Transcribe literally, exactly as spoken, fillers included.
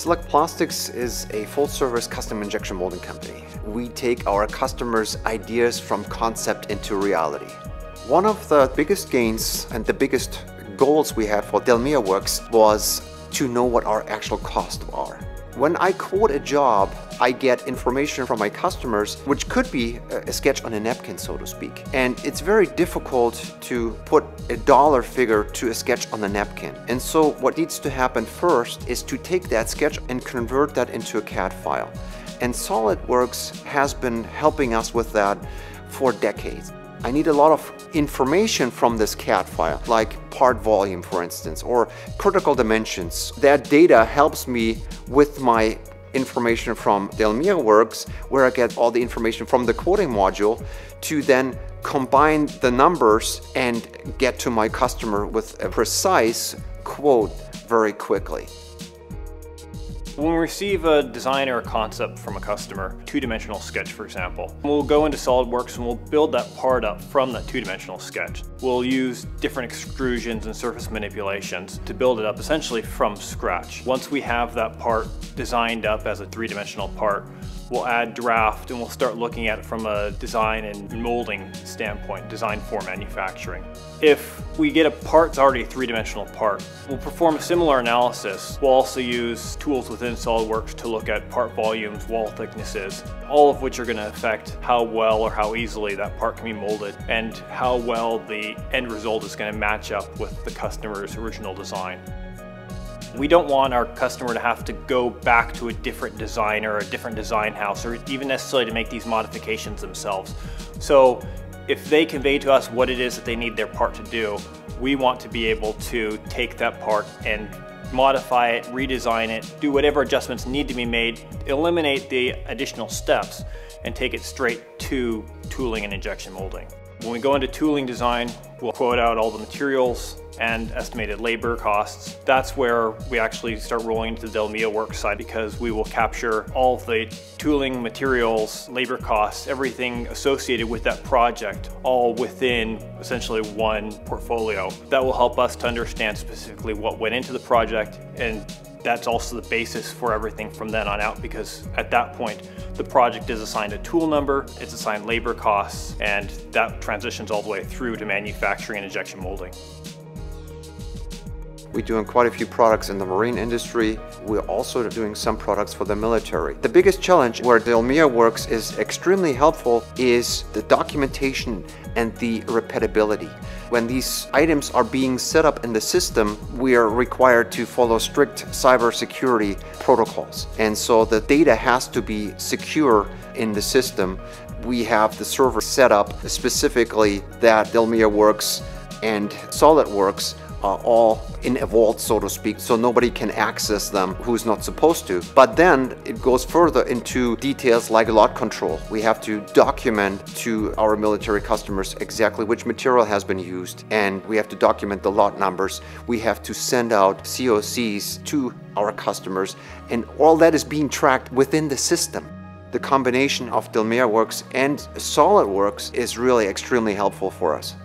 SEA-LECT Plastics is a full-service custom injection molding company. We take our customers' ideas from concept into reality. One of the biggest gains and the biggest goals we had for DELMIAWORKS was to know what our actual costs are. When I quote a job, I get information from my customers, which could be a sketch on a napkin, so to speak. And it's very difficult to put a dollar figure to a sketch on a napkin. And so what needs to happen first is to take that sketch and convert that into a C A D file. And SolidWorks has been helping us with that for decades. I need a lot of information from this C A D file, like part volume, for instance, or critical dimensions. That data helps me with my information from DELMIAWORKS, where I get all the information from the quoting module to then combine the numbers and get to my customer with a precise quote very quickly. When we receive a design or a concept from a customer, two-dimensional sketch for example, we'll go into SolidWorks and we'll build that part up from that two-dimensional sketch. We'll use different extrusions and surface manipulations to build it up essentially from scratch. Once we have that part designed up as a three-dimensional part, we'll add draft and we'll start looking at it from a design and molding standpoint, design for manufacturing. If we get a part that's already a three-dimensional part, we'll perform a similar analysis. We'll also use tools within SolidWorks to look at part volumes, wall thicknesses, all of which are going to affect how well or how easily that part can be molded and how well the end result is going to match up with the customer's original design. We don't want our customer to have to go back to a different designer or a different design house or even necessarily to make these modifications themselves. So if they convey to us what it is that they need their part to do, we want to be able to take that part and modify it, redesign it, do whatever adjustments need to be made, eliminate the additional steps, and take it straight to tooling and injection molding. When we go into tooling design, we'll quote out all the materials and estimated labor costs. That's where we actually start rolling into the DELMIAWORKS side, because we will capture all of the tooling, materials, labor costs, everything associated with that project, all within essentially one portfolio. That will help us to understand specifically what went into the project, and that's also the basis for everything from then on out, because at that point the project is assigned a tool number, it's assigned labor costs, and that transitions all the way through to manufacturing and injection molding. We're doing quite a few products in the marine industry. We're also doing some products for the military. The biggest challenge where DELMIAWORKS is extremely helpful is the documentation and the repeatability. When these items are being set up in the system, we are required to follow strict cybersecurity protocols. And so the data has to be secure in the system. We have the server set up specifically that DELMIAWORKS and SolidWorks are all in a vault, so to speak, so nobody can access them who's not supposed to. But then it goes further into details like lot control. We have to document to our military customers exactly which material has been used, and we have to document the lot numbers. We have to send out C O Cs to our customers, and all that is being tracked within the system. The combination of DELMIAWORKS and SolidWorks is really extremely helpful for us.